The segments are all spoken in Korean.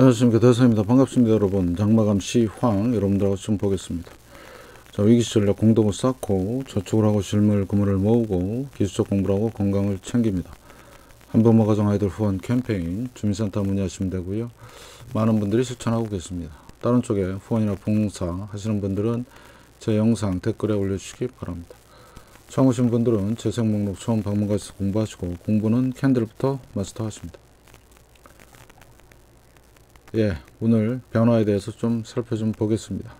안녕하십니까, 대사입니다. 반갑습니다. 여러분, 장마감 시황 여러분들하고 좀 보겠습니다. 자, 위기 전략 공동을 쌓고 저축을 하고 실물 금을 모으고 기술적 공부를 하고 건강을 챙깁니다. 한번마 가정 아이들 후원 캠페인 주민센터 문의하시면 되고요. 많은 분들이 실천하고 계십니다. 다른 쪽에 후원이나 봉사 하시는 분들은 제 영상 댓글에 올려주시기 바랍니다. 처음 오신 분들은 재생 목록 처음 방문가에서 공부하시고, 공부는 캔들부터 마스터하십니다. 예, 오늘 변화에 대해서 좀 보겠습니다.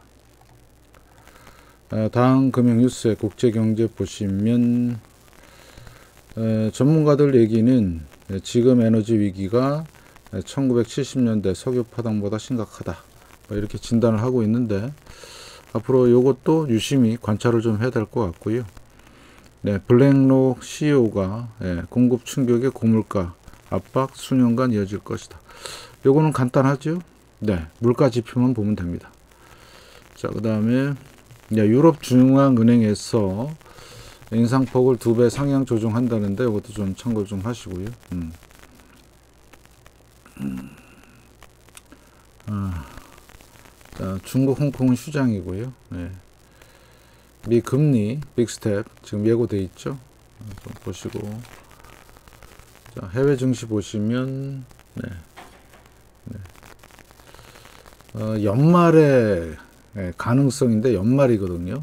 다음 금융뉴스의 국제경제 보시면 전문가들 얘기는 지금 에너지 위기가 1970년대 석유 파동보다 심각하다, 이렇게 진단을 하고 있는데, 앞으로 이것도 유심히 관찰을 좀 해야 될 것 같고요. 네, 블랙록 CEO가 공급 충격에 고물가 압박 수년간 이어질 것이다. 요거는 간단하죠. 네, 물가 지표만 보면 됩니다. 자, 그 다음에 유럽 중앙은행에서 인상폭을 2배 상향 조정한다는데, 이것도 좀 참고 좀 하시고요. 자, 중국 홍콩은 휴장이고요. 네. 미 금리 빅스텝 지금 예고돼 있죠. 좀 보시고, 자, 해외 증시 보시면 연말에 가능성인데 연말이거든요.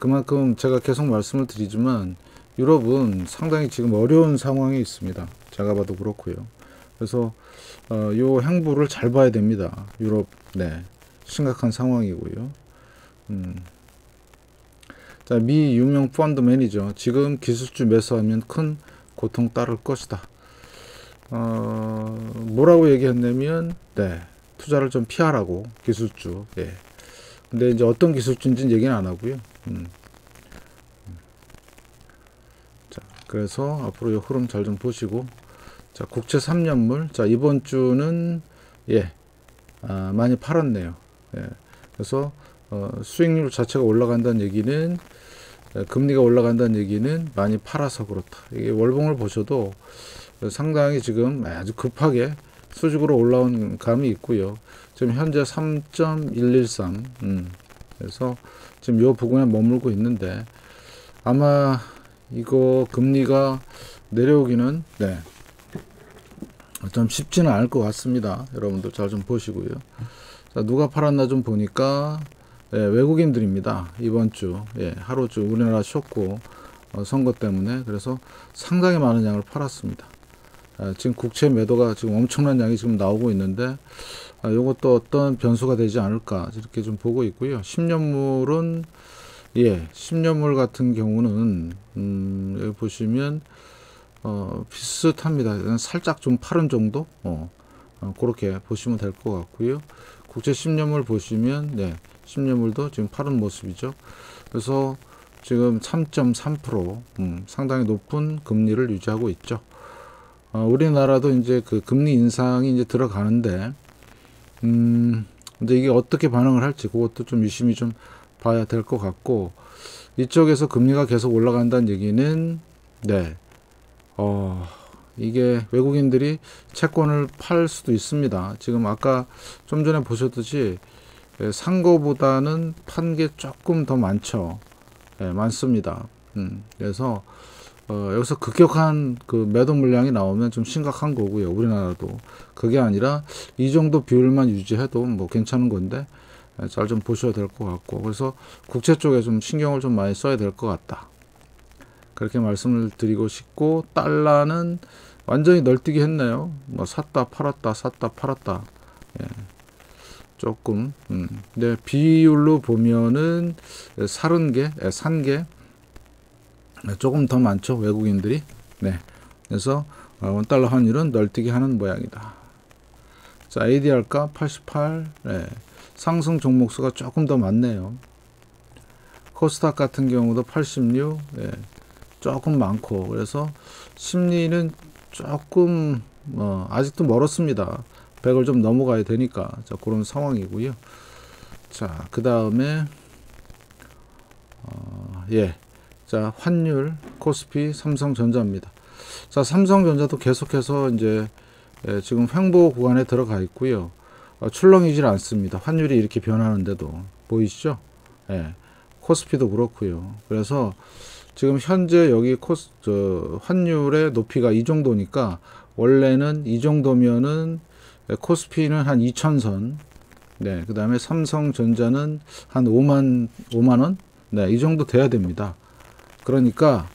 그만큼 제가 계속 말씀을 드리지만 유럽은 상당히 지금 어려운 상황에 있습니다. 제가 봐도 그렇고요. 그래서 요 행보를 잘 봐야 됩니다. 유럽 심각한 상황이고요. 자, 미 유명 펀드 매니저 지금 기술주 매수하면 큰 고통 따를 것이다. 뭐라고 얘기했냐면 투자를 좀 피하라고, 기술주. 근데 이제 어떤 기술주인지는 얘기는 안 하고요. 자, 그래서 앞으로 이 흐름 잘 좀 보시고, 자, 국채 3년물. 자, 이번 주는 많이 팔았네요. 그래서 수익률 자체가 올라간다는 얘기는, 금리가 올라간다는 얘기는 많이 팔아서 그렇다. 이게 월봉을 보셔도 상당히 지금 아주 급하게 수직으로 올라온 감이 있고요. 지금 현재 3.113, 그래서 지금 요 부근에 머물고 있는데, 아마 이거 금리가 내려오기는 좀 쉽지는 않을 것 같습니다. 여러분들 잘 좀 보시고요. 자, 누가 팔았나 좀 보니까 외국인들입니다. 이번 주 하루주 우리나라 쉬었고 선거 때문에, 그래서 상당히 많은 양을 팔았습니다. 지금 국채 매도가 지금 엄청난 양이 지금 나오고 있는데, 요것도 어떤 변수가 되지 않을까 이렇게 좀 보고 있고요. 10년물은 10년물 같은 경우는 여기 보시면 비슷합니다. 살짝 좀 파른 정도, 그렇게 보시면 될 것 같고요. 국채 10년물 보시면 10년물도 지금 파른 모습이죠. 그래서 지금 3.3% 상당히 높은 금리를 유지하고 있죠. 우리나라도 이제 그 금리 인상이 이제 들어가는데, 근데 이게 어떻게 반응을 할지 그것도 좀 유심히 좀 봐야 될 것 같고, 이쪽에서 금리가 계속 올라간다는 얘기는 이게 외국인들이 채권을 팔 수도 있습니다. 지금 아까 좀 전에 보셨듯이 산 거보다는 판 게 조금 더 많죠. 많습니다. 그래서 여기서 급격한 그 매도 물량이 나오면 좀 심각한 거고요. 우리나라도 그게 아니라 이 정도 비율만 유지해도 뭐 괜찮은 건데, 잘 좀 보셔야 될 것 같고, 그래서 국채 쪽에 좀 신경을 좀 많이 써야 될 것 같다, 그렇게 말씀을 드리고 싶고, 달러는 완전히 널뛰기 했네요. 뭐 샀다 팔았다 샀다 팔았다. 조금 근데 비율로 보면은 산 게 조금 더 많죠, 외국인들이. 그래서 원달러 환율은 널뛰기 하는 모양이다. 자, ADR 값 88. 상승 종목수가 조금 더 많네요. 코스닥 같은 경우도 86. 조금 많고, 그래서 심리는 조금 아직도 멀었습니다. 100을 좀 넘어가야 되니까. 자, 그런 상황이고요. 자, 그 다음에 자, 환율 코스피 삼성전자입니다. 자, 삼성전자도 계속해서 이제 지금 횡보 구간에 들어가 있고요. 출렁이질 않습니다. 환율이 이렇게 변하는데도 보이시죠? 예, 코스피도 그렇고요. 그래서 지금 현재 여기 환율의 높이가 이 정도니까 원래는 이 정도면은 코스피는 한 2,000선, 네, 그 다음에 삼성전자는 한 5만 원, 네, 이 정도 돼야 됩니다. 그러니까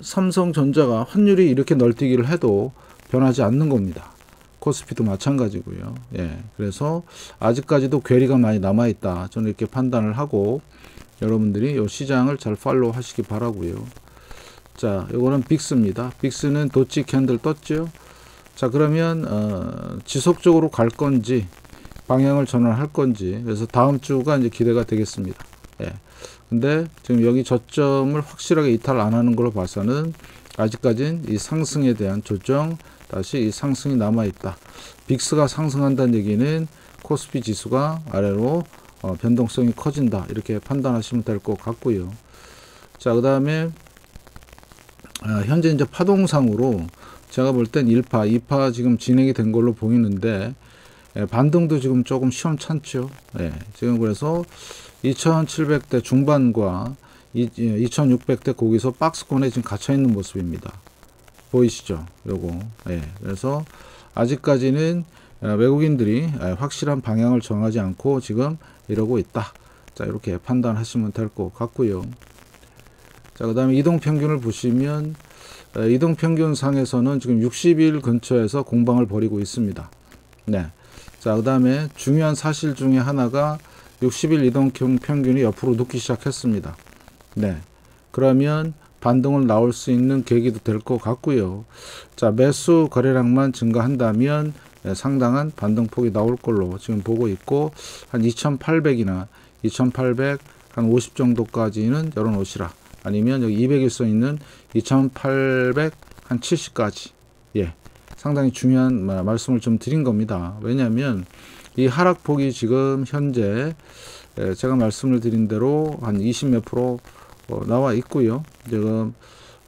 삼성전자가 환율이 이렇게 널뛰기를 해도 변하지 않는 겁니다. 코스피도 마찬가지고요. 예, 그래서 아직까지도 괴리가 많이 남아있다, 저는 이렇게 판단을 하고, 여러분들이 이 시장을 잘 팔로우 하시기 바라고요. 자, 요거는 빅스입니다. 빅스는 도치 캔들 떴죠. 자, 그러면 지속적으로 갈 건지 방향을 전환할 건지, 그래서 다음 주가 이제 기대가 되겠습니다. 예. 근데 지금 여기 저점을 확실하게 이탈 안 하는 걸로 봐서는 아직까지는 이 상승에 대한 조정, 다시 이 상승이 남아있다. 빅스가 상승한다는 얘기는 코스피 지수가 아래로 변동성이 커진다, 이렇게 판단하시면 될 것 같고요. 자, 그 다음에 현재 이제 파동상으로 제가 볼 땐 1파, 2파 지금 진행이 된 걸로 보이는데, 예, 반등도 지금 조금 시험찮죠. 예, 지금 그래서 2700대 중반과 2600대 거기서 박스권에 지금 갇혀 있는 모습입니다. 보이시죠? 요거. 예, 그래서 아직까지는 외국인들이 확실한 방향을 정하지 않고 지금 이러고 있다. 자, 이렇게 판단하시면 될 것 같고요. 자, 그 다음에 이동평균을 보시면, 이동평균 상에서는 지금 60일 근처에서 공방을 벌이고 있습니다. 네. 자, 그 다음에 중요한 사실 중에 하나가 60일 이동평균이 옆으로 눕기 시작했습니다. 네. 그러면 반등을 나올 수 있는 계기도 될 것 같고요. 자, 매수 거래량만 증가한다면 상당한 반등폭이 나올 걸로 지금 보고 있고, 한 2800이나 2850 정도까지는 열어놓으시라. 아니면 여기 200일선 있는 2870까지. 예. 상당히 중요한 말씀을 좀 드린 겁니다. 왜냐하면 이 하락폭이 지금 현재 제가 말씀을 드린 대로 한 20몇 프로 나와 있고요. 지금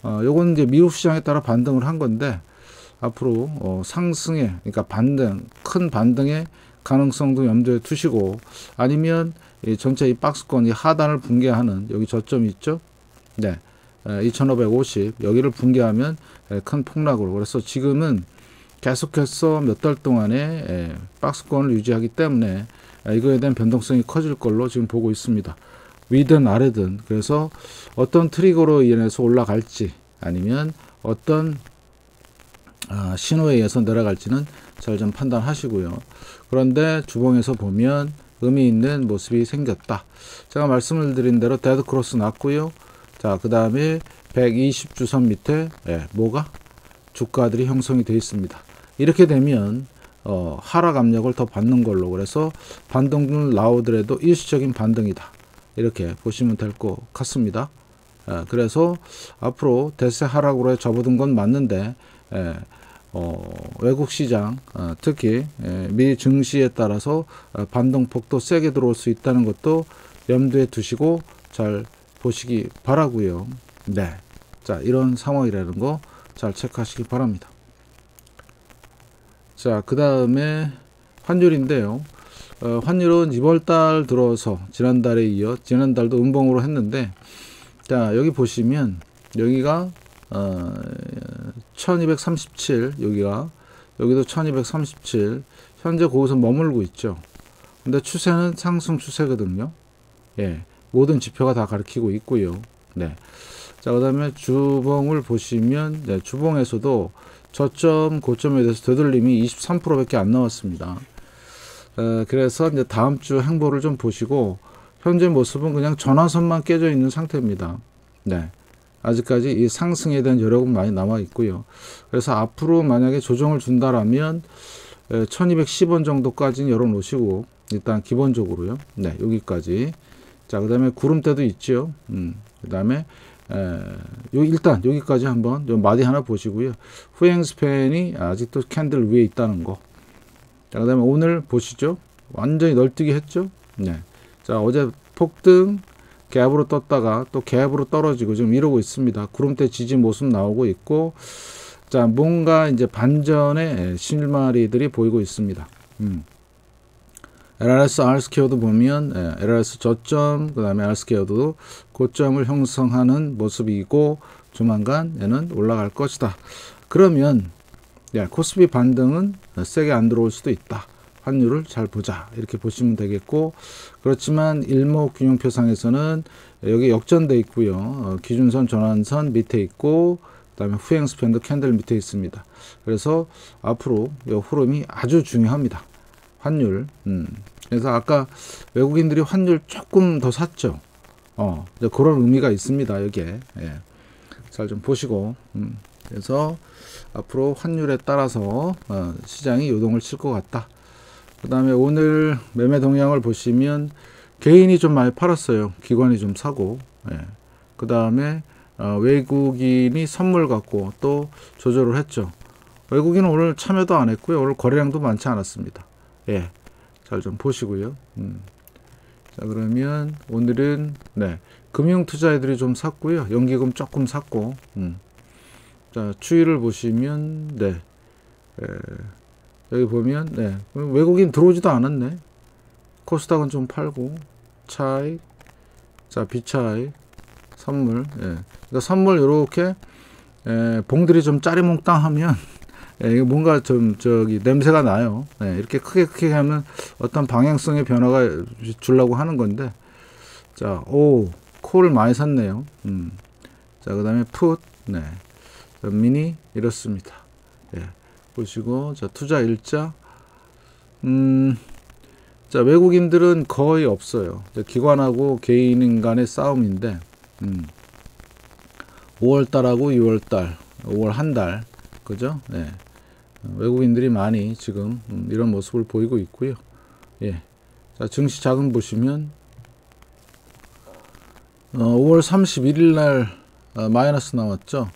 요건 이제 미국 시장에 따라 반등을 한 건데, 앞으로 상승에, 그러니까 반등, 큰 반등의 가능성도 염두에 두시고, 아니면 이 전체 이 박스권, 이 하단을 붕괴하는 여기 저점이 있죠. 네, 2550 여기를 붕괴하면 큰 폭락으로. 그래서 지금은 계속해서 몇 달 동안에 박스권을 유지하기 때문에 이거에 대한 변동성이 커질 걸로 지금 보고 있습니다. 위든 아래든. 그래서 어떤 트리거로 인해서 올라갈지, 아니면 어떤 신호에 의해서 내려갈지는 잘 좀 판단하시고요. 그런데 주봉에서 보면 의미 있는 모습이 생겼다. 제가 말씀을 드린 대로 데드크로스 났고요. 자, 그 다음에 120주선 밑에, 예, 뭐가? 주가들이 형성이 되어 있습니다. 이렇게 되면 하락 압력을 더 받는 걸로. 그래서 반등을 나오더라도 일시적인 반등이다, 이렇게 보시면 될 것 같습니다. 예, 그래서 앞으로 대세 하락으로 접어든 건 맞는데, 예, 외국 시장, 특히 미 증시에 따라서 반등폭도 세게 들어올 수 있다는 것도 염두에 두시고 잘 보시기 바라고요. 네, 자, 이런 상황이라는 거 잘 체크하시기 바랍니다. 자, 그 다음에 환율인데요. 환율은 이번 달 들어서 지난달에 이어 지난달도 음봉으로 했는데, 자, 여기 보시면 여기가 1237, 여기도 1237, 현재 거기서 머물고 있죠. 근데 추세는 상승 추세거든요. 예. 모든 지표가 다 가리키고 있고요. 네. 자, 그 다음에 주봉을 보시면, 네, 주봉에서도 저점 고점에 대해서 되돌림이 23% 밖에 안 나왔습니다. 그래서 이제 다음 주 행보를 좀 보시고, 현재 모습은 그냥 전화선만 깨져 있는 상태입니다. 네. 아직까지 이 상승에 대한 여력은 많이 남아 있고요. 그래서 앞으로 만약에 조정을 준다라면 1210원 정도까지는 열어놓으시고, 일단 기본적으로요. 네, 여기까지. 자, 그 다음에 구름대도 있죠. 그 다음에 일단 여기까지 한번 요 마디 하나 보시고요. 후행스팬이 아직도 캔들 위에 있다는 거. 자, 그 다음에 오늘 보시죠. 완전히 널뛰기 했죠. 네. 자, 어제 폭등 갭으로 떴다가 또 갭으로 떨어지고 지금 이러고 있습니다. 구름대 지지 모습 나오고 있고, 자, 뭔가 이제 반전의 실마리들이 보이고 있습니다. LRS R스퀘어도 보면 LRS 저점, 그 다음에 R스퀘어도 고점을 형성하는 모습이고 조만간 얘는 올라갈 것이다. 그러면 야, 코스피 반등은 세게 안 들어올 수도 있다. 환율을 잘 보자, 이렇게 보시면 되겠고, 그렇지만 일목균형표상에서는 여기 역전돼 있고요. 기준선 전환선 밑에 있고, 그 다음에 후행스팬도 캔들 밑에 있습니다. 그래서 앞으로 이 흐름이 아주 중요합니다. 환율. 그래서 아까 외국인들이 환율 조금 더 샀죠. 이제 그런 의미가 있습니다, 여기에. 예. 잘 좀 보시고. 그래서 앞으로 환율에 따라서 시장이 요동을 칠 것 같다. 그 다음에 오늘 매매 동향을 보시면 개인이 좀 많이 팔았어요. 기관이 좀 사고, 예. 그 다음에 외국인이 선물 갖고 또 조절을 했죠. 외국인은 오늘 참여도 안 했고요. 오늘 거래량도 많지 않았습니다. 예, 잘 좀 보시고요. 자, 그러면 오늘은 네, 금융투자애들이 좀 샀고요. 연기금 조금 샀고, 자, 추이를 보시면 네, 예. 여기 보면 네, 외국인 들어오지도 않았네. 코스닥은 좀 팔고, 차익, 자, 비차익, 선물. 예. 그러니까 선물 요렇게 봉들이 좀 짜리몽땅하면 예, 뭔가 좀 저기 냄새가 나요. 예, 이렇게 크게 하면 어떤 방향성의 변화가 주려고 하는 건데, 자, 오, 콜을 많이 샀네요. 자, 그 다음에 풋, 네, 미니 이렇습니다. 예. 보시고, 자, 투자 일자. 자, 외국인들은 거의 없어요. 기관하고 개인 간의 싸움인데, 5월달하고 6월달, 5월 한 달, 그죠? 예. 외국인들이 많이 지금 이런 모습을 보이고 있고요. 예. 자, 증시 자금 보시면 5월 31일 날 마이너스 나왔죠.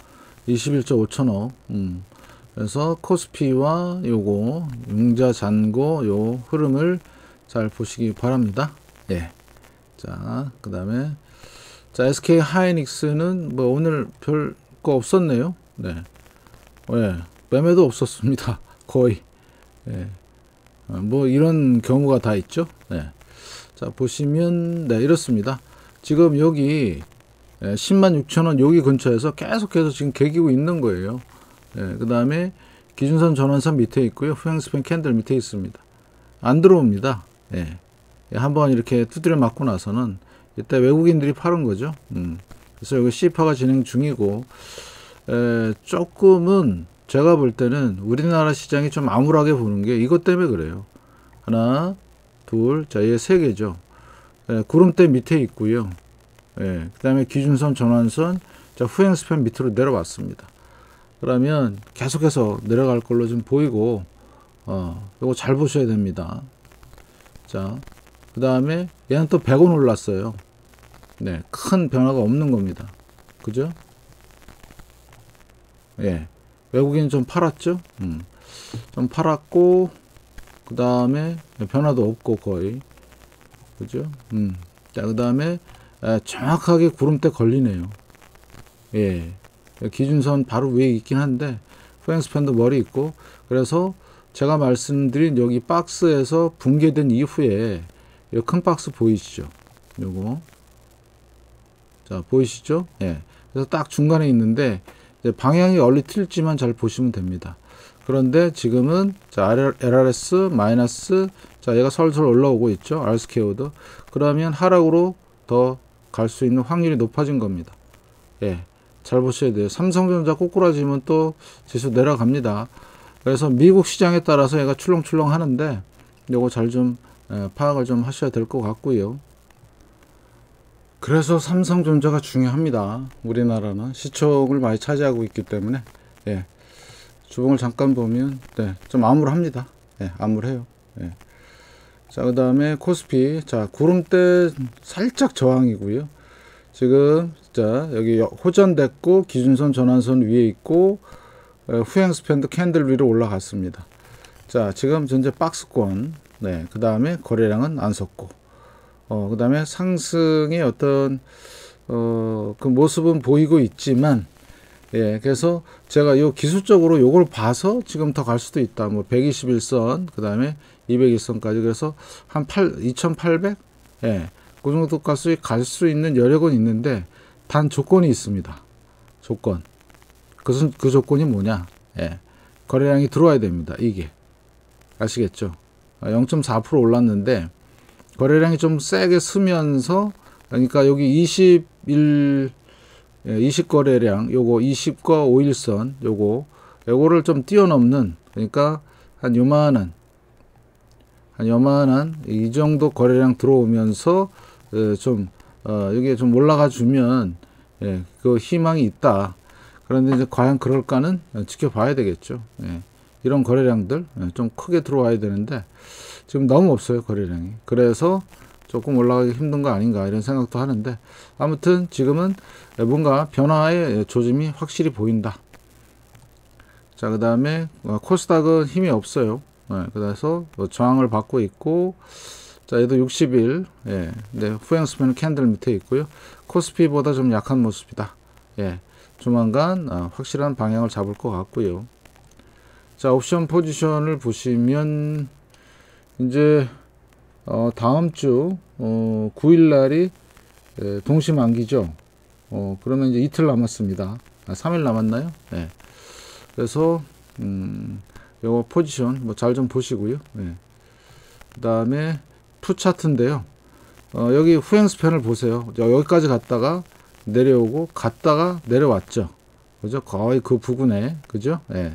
21.5천억. 그래서 코스피와 요거 융자 잔고 요 흐름을 잘 보시기 바랍니다. 예. 자, 그 다음에 자, SK 하이닉스는 뭐 오늘 별거 없었네요. 네. 예. 매매도 없었습니다. 거의. 예. 뭐 이런 경우가 다 있죠. 네. 자, 보시면 네, 이렇습니다. 지금 여기 106,000원 여기 근처에서 계속해서 지금 개기고 있는 거예요. 예, 그 다음에 기준선 전환선 밑에 있고요. 후행스팬 캔들 밑에 있습니다. 안 들어옵니다. 예. 예, 한번 이렇게 두드려 맞고 나서는 이때 외국인들이 파는 거죠. 그래서 여기 C파가 진행 중이고, 예, 조금은 제가 볼 때는 우리나라 시장이 좀 암울하게 보는 게 이것 때문에 그래요. 하나, 둘, 자, 얘 세 개죠. 예, 구름대 밑에 있고요. 예, 그 다음에 기준선 전환선, 자, 후행스팬 밑으로 내려왔습니다. 그러면 계속해서 내려갈 걸로 좀 보이고, 요거 잘 보셔야 됩니다. 자, 그 다음에 얘는 또 100원 올랐어요. 네, 큰 변화가 없는 겁니다. 그죠? 예, 외국인 좀 팔았죠? 좀 팔았고, 그 다음에 변화도 없고 거의, 그죠? 자, 그 다음에 정확하게 구름대 걸리네요. 예. 기준선 바로 위에 있긴 한데 후행스팬도 머리 있고, 그래서 제가 말씀드린 여기 박스에서 붕괴된 이후에 이 큰 박스 보이시죠? 요거 자, 보이시죠? 예. 그래서 딱 중간에 있는데 이제 방향이 얼리 틀지만 잘 보시면 됩니다. 그런데 지금은 자, LRS 마이너스, 자, 얘가 설설 올라오고 있죠. R스퀘어도. 그러면 하락으로 더 갈 수 있는 확률이 높아진 겁니다. 예. 잘 보셔야 돼요. 삼성전자 꼬꾸라지면 또 지수 내려갑니다. 그래서 미국 시장에 따라서 얘가 출렁출렁 하는데 요거 잘 좀 파악을 좀 하셔야 될 것 같고요. 그래서 삼성전자가 중요합니다. 우리나라는 시총을 많이 차지하고 있기 때문에. 예. 주봉을 잠깐 보면 네, 좀 암울합니다. 예, 암울해요. 예. 자, 그 다음에 코스피, 자, 구름대 살짝 저항이고요. 지금 자, 여기 호전됐고 기준선 전환선 위에 있고 후행스팬도 캔들 위로 올라갔습니다. 자, 지금 현재 박스권, 네, 그 다음에 거래량은 안 섰고, 그 다음에 상승의 어떤 그 모습은 보이고 있지만 예, 그래서 제가 요 기술적으로 요걸 봐서 지금 더 갈 수도 있다. 뭐 121선, 그 다음에 201선까지. 그래서 한 2800? 예, 그 정도까지 갈 수 있는 여력은 있는데, 단 조건이 있습니다. 조건. 그것은 그 조건이 뭐냐? 예, 거래량이 들어와야 됩니다. 이게. 아시겠죠? 0.4% 올랐는데, 거래량이 좀 세게 쓰면서, 그러니까 여기 20거래량, 요거 20과 5일선, 요거를 좀 뛰어넘는, 그러니까 한 요만한, 이 정도 거래량 들어오면서, 좀, 여기에 좀 올라가 주면, 예, 그 희망이 있다. 그런데 이제 과연 그럴까는 지켜봐야 되겠죠. 예, 이런 거래량들, 예, 좀 크게 들어와야 되는데, 지금 너무 없어요, 거래량이. 그래서, 조금 올라가기 힘든 거 아닌가 이런 생각도 하는데, 아무튼 지금은 뭔가 변화의 조짐이 확실히 보인다. 자, 그 다음에 코스닥은 힘이 없어요. 네, 그래서 저항을 받고 있고, 자, 얘도 60일, 예, 네, 후행스팬 캔들 밑에 있고요. 코스피보다 좀 약한 모습이다. 예, 조만간 확실한 방향을 잡을 것 같고요. 자, 옵션 포지션을 보시면 이제 다음 주 9일날이 동시만기죠. 그러면 이제 이틀 남았습니다. 3일 남았나요? 예. 그래서 요거 포지션 뭐 잘 좀 보시고요. 예. 그 다음에 푸 차트인데요. 여기 후행 스팬을 보세요. 여기까지 갔다가 내려오고, 갔다가 내려왔죠. 그죠? 거의 그 부근에, 그죠? 예.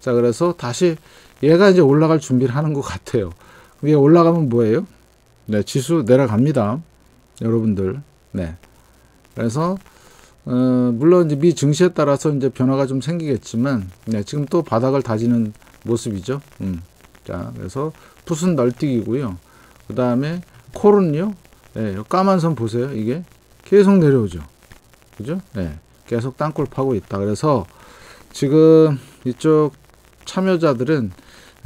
자, 그래서 다시 얘가 이제 올라갈 준비를 하는 것 같아요. 위에 올라가면 뭐예요? 네, 지수 내려갑니다, 여러분들. 네. 그래서 물론 이제 미 증시에 따라서 이제 변화가 좀 생기겠지만, 네, 지금 또 바닥을 다지는 모습이죠. 자, 그래서 풋은 널뛰기고요. 그 다음에 콜은요, 네, 까만 선 보세요. 이게 계속 내려오죠. 그죠? 네, 계속 땅굴 파고 있다. 그래서 지금 이쪽 참여자들은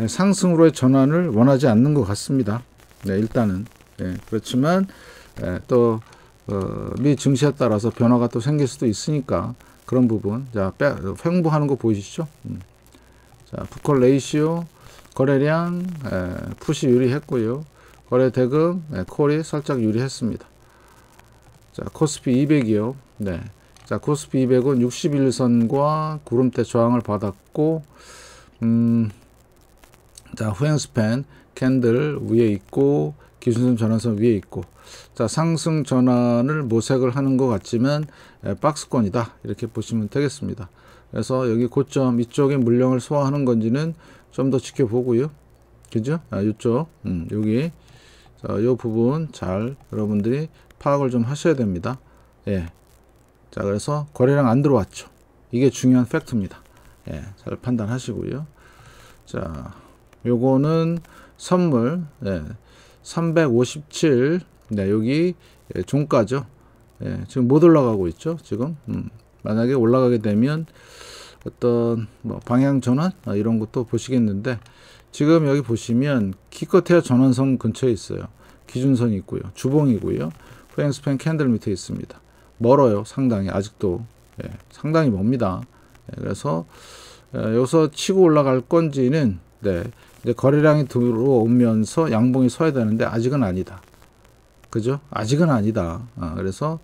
상승으로의 전환을 원하지 않는 것 같습니다. 네, 일단은. 예, 그렇지만, 예, 또, 미 증시에 따라서 변화가 또 생길 수도 있으니까, 그런 부분. 자, 횡보하는 거 보이시죠? 자, 풋콜 레이시오, 거래량, 예, 풋이 유리했고요. 거래 대금, 예, 콜이 살짝 유리했습니다. 자, 코스피 200이요. 네. 자, 코스피 200은 61선과 구름대 저항을 받았고, 자, 후행스팬 캔들 위에 있고, 기준선 전환선 위에 있고, 자, 상승 전환을 모색을 하는 것 같지만, 예, 박스권이다, 이렇게 보시면 되겠습니다. 그래서 여기 고점 이쪽에 물량을 소화하는 건지는 좀 더 지켜보고요. 그죠? 아, 이쪽, 여기, 자, 요 부분 잘 여러분들이 파악을 좀 하셔야 됩니다. 예. 자, 그래서 거래량 안 들어왔죠. 이게 중요한 팩트입니다. 예, 잘 판단하시고요. 자, 요거는 선물, 예, 357, 네, 여기, 예, 종가죠. 예, 지금 못 올라가고 있죠, 지금. 만약에 올라가게 되면 어떤 뭐 방향 전환, 이런 것도 보시겠는데, 지금 여기 보시면 기껏해야 전환선 근처에 있어요. 기준선이 있고요, 주봉이고요, 후행스팬 캔들 밑에 있습니다. 멀어요, 상당히. 아직도, 예, 상당히 멉니다. 예, 그래서 여기서 치고 올라갈 건지는, 네, 이제 거래량이 들어오면서 양봉이 서야 되는데, 아직은 아니다. 그죠? 아직은 아니다. 아, 그래서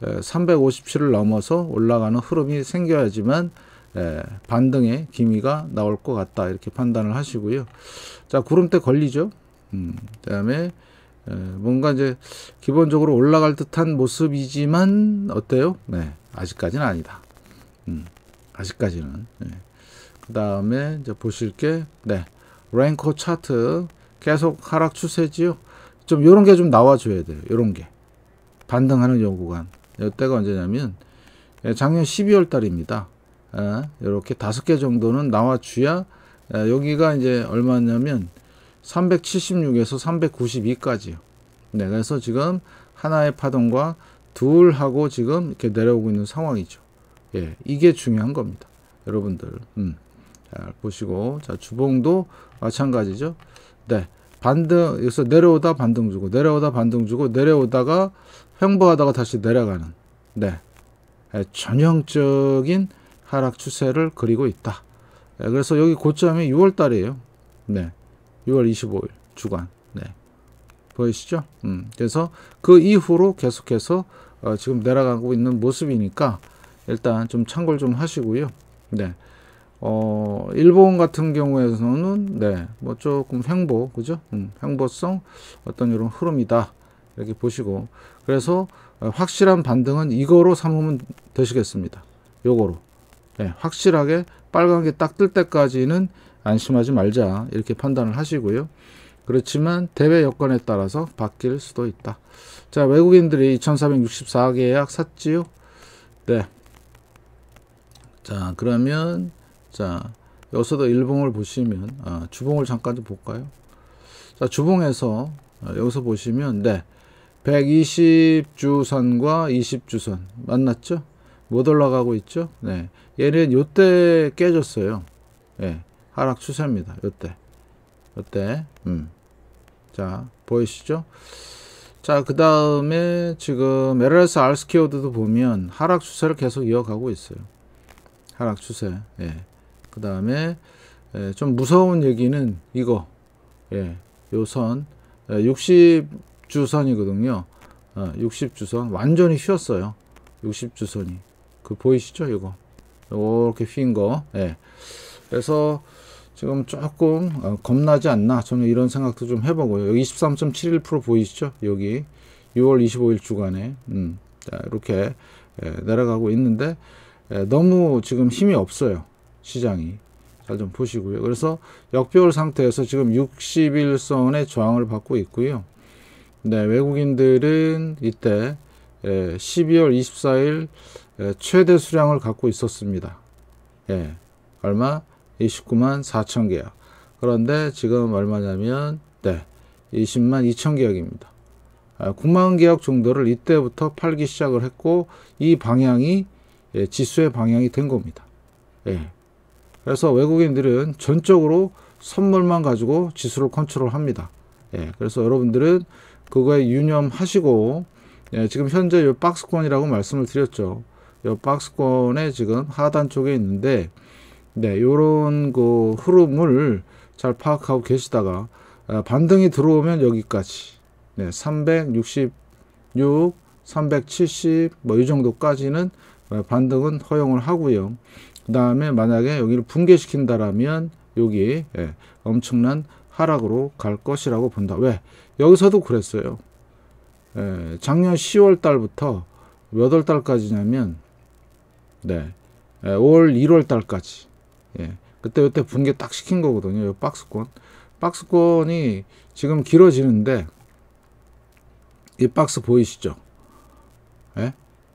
357을 넘어서 올라가는 흐름이 생겨야지만, 예, 반등의 기미가 나올 것 같다, 이렇게 판단을 하시고요. 자, 구름대 걸리죠. 그 다음에 뭔가 이제 기본적으로 올라갈 듯한 모습이지만 어때요? 네, 아직까지는 아니다. 아직까지는. 예. 그 다음에 이제 보실 게, 네, 랭코 차트 계속 하락 추세지요. 좀 요런 게 좀 나와줘야 돼요. 요런 게 반등하는 요 구간, 이때가 언제냐면, 예, 작년 12월 달입니다. 이렇게 5개 정도는 나와줘야, 예, 여기가 이제 얼마냐면 376에서 392까지요. 네, 그래서 지금 하나의 파동과 둘하고 지금 이렇게 내려오고 있는 상황이죠. 예, 이게 중요한 겁니다, 여러분들. 잘 보시고, 자, 주봉도 마찬가지죠. 네, 반등, 여기서 내려오다 반등 주고, 내려오다 반등 주고, 내려오다가 횡보하다가 다시 내려가는, 네, 전형적인 하락 추세를 그리고 있다. 그래서 여기 고점이 6월달이에요. 네, 6월 25일 주간. 네, 보이시죠? 그래서 그 이후로 계속해서 지금 내려가고 있는 모습이니까 일단 좀 참고를 좀 하시고요. 네, 일본 같은 경우에는 네, 뭐 조금 횡보, 그죠? 횡보성 어떤 이런 흐름이다. 이렇게 보시고, 그래서 확실한 반등은 이거로 삼으면 되시겠습니다. 요거로. 네, 확실하게 빨간 게 딱 뜰 때까지는 안심하지 말자, 이렇게 판단을 하시고요. 그렇지만 대외 여건에 따라서 바뀔 수도 있다. 자, 외국인들이 2464개 계약 샀지요. 네. 자, 그러면 자, 여기서도 일봉을 보시면 주봉을 잠깐 좀 볼까요? 자, 주봉에서 여기서 보시면 네, 120주선과 20주선 만났죠? 못 올라가고 있죠? 네, 얘는 요때 깨졌어요. 네, 하락 추세입니다. 요때 자, 보이시죠? 자, 그 다음에 지금 LLS 알스키워드도 보면 하락 추세를 계속 이어가고 있어요. 하락 추세. 예. 그 다음에 좀 무서운 얘기는 이거, 예, 요선 60주선이거든요. 60주선 완전히 휘었어요. 60주선이 그 보이시죠? 이거 이렇게 휘인 거. 예. 그래서 지금 조금 겁나지 않나, 저는 이런 생각도 좀 해보고요. 여기 23.71% 보이시죠? 여기 6월 25일 주간에 자, 이렇게 내려가고 있는데 너무 지금 힘이 없어요, 시장이. 잘 좀 보시고요. 그래서 역배열 상태에서 지금 61선의 저항을 받고 있고요. 네, 외국인들은 이때 12월 24일 최대 수량을 갖고 있었습니다. 예, 얼마? 294,000계약. 그런데 지금 얼마냐면 네, 202,000계약입니다. 90,000계약 정도를 이때부터 팔기 시작을 했고, 이 방향이 지수의 방향이 된 겁니다. 예. 그래서 외국인들은 전적으로 선물만 가지고 지수를 컨트롤합니다. 예. 그래서 여러분들은 그거에 유념하시고, 예, 지금 현재 이 박스권이라고 말씀을 드렸죠. 이 박스권에 지금 하단 쪽에 있는데, 네, 요런 그 흐름을 잘 파악하고 계시다가 반등이 들어오면 여기까지, 네, 366, 370 뭐 이 정도까지는 반등은 허용을 하고요. 그 다음에 만약에 여기를 붕괴시킨다라면 여기 엄청난 하락으로 갈 것이라고 본다. 왜? 여기서도 그랬어요. 작년 10월 달부터 몇 월 달까지냐면 네, 올 1월 달까지. 예, 그때 붕괴 딱 시킨 거거든요. 이 박스권이 지금 길어지는데 이 박스 보이시죠? 예,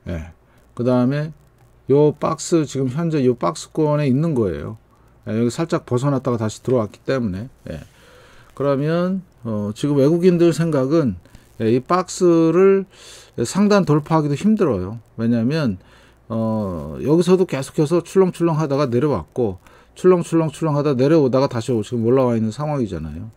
예. 그 다음에 요 박스, 지금 현재 요 박스권에 있는 거예요. 예, 여기 살짝 벗어났다가 다시 들어왔기 때문에. 예. 그러면 지금 외국인들 생각은 예, 이 박스를 상단 돌파하기도 힘들어요. 왜냐하면 여기서도 계속해서 출렁출렁 하다가 내려왔고, 출렁출렁 하다 내려오다가 다시 지금 올라와 있는 상황이잖아요.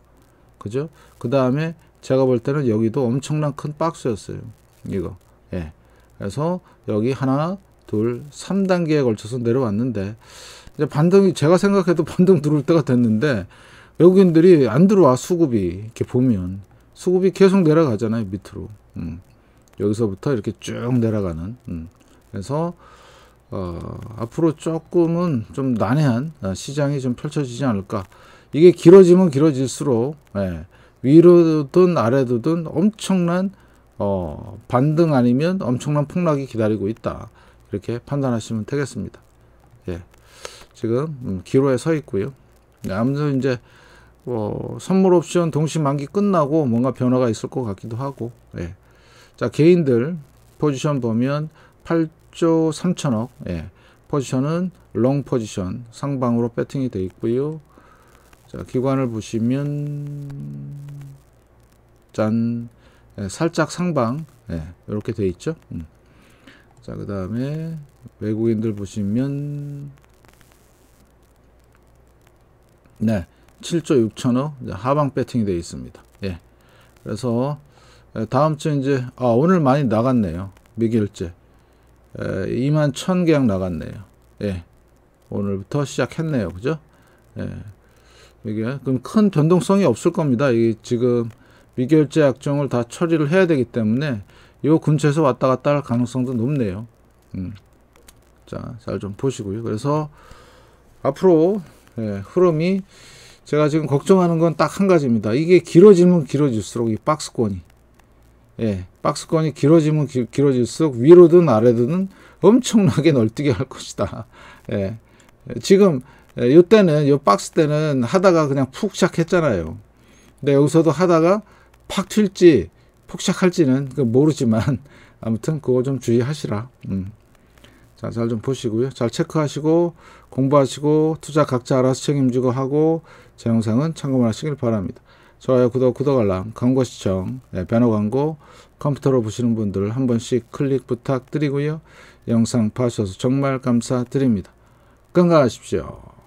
그죠? 그 다음에 제가 볼 때는 여기도 엄청난 큰 박스였어요, 이거. 예. 그래서 여기 하나, 둘, 3단계에 걸쳐서 내려왔는데, 이제 반등이, 제가 생각해도 반등 들어올 때가 됐는데, 외국인들이 안 들어와, 수급이. 이렇게 보면, 수급이 계속 내려가잖아요, 밑으로. 여기서부터 이렇게 쭉 내려가는. 그래서, 앞으로 조금은 좀 난해한 시장이 좀 펼쳐지지 않을까. 이게 길어지면 길어질수록, 예, 위로든 아래로든 엄청난 반등 아니면 엄청난 폭락이 기다리고 있다, 이렇게 판단하시면 되겠습니다. 예, 지금 기로에 서 있고요. 아무튼 이제 선물 옵션 동시 만기 끝나고 뭔가 변화가 있을 것 같기도 하고. 예. 자, 개인들 포지션 보면 8조 3천억. 예, 포지션은 롱 포지션 상방으로 배팅이 되어 있고요. 자, 기관을 보시면 짠. 예, 살짝 상방, 예, 이렇게 돼 있죠. 자, 그 다음에 외국인들 보시면 네, 7조 6천억 하방 배팅이 되어 있습니다. 예, 그래서 다음 주 이제 오늘 많이 나갔네요. 미결제 21,000계약 나갔네요. 예, 오늘부터 시작했네요. 그죠? 예. 이게 그럼 큰 변동성이 없을 겁니다. 이게 지금 미결제 약정을 다 처리를 해야 되기 때문에 요 근처에서 왔다 갔다 할 가능성도 높네요. 자, 잘 좀 보시고요. 그래서 앞으로 예, 흐름이 제가 지금 걱정하는 건 딱 한 가지입니다. 이게 길어지면 길어질수록 이 박스권이 예, 박스권이 길어지면 길어질수록 위로든 아래든 엄청나게 널뛰게 할 것이다. 예, 지금 요때는 요 박스 때는 하다가 그냥 푹 시작했잖아요. 근데 여기서도 하다가 팍 튈지 폭삭할지는 모르지만 아무튼 그거 좀 주의하시라. 자, 잘 좀 보시고요. 잘 체크하시고 공부하시고 투자 각자 알아서 책임지고 하고 제 영상은 참고만 하시길 바랍니다. 좋아요, 구독, 알람, 광고 시청, 배너 광고 컴퓨터로 보시는 분들 한 번씩 클릭 부탁드리고요. 영상 봐주셔서 정말 감사드립니다. 건강하십시오.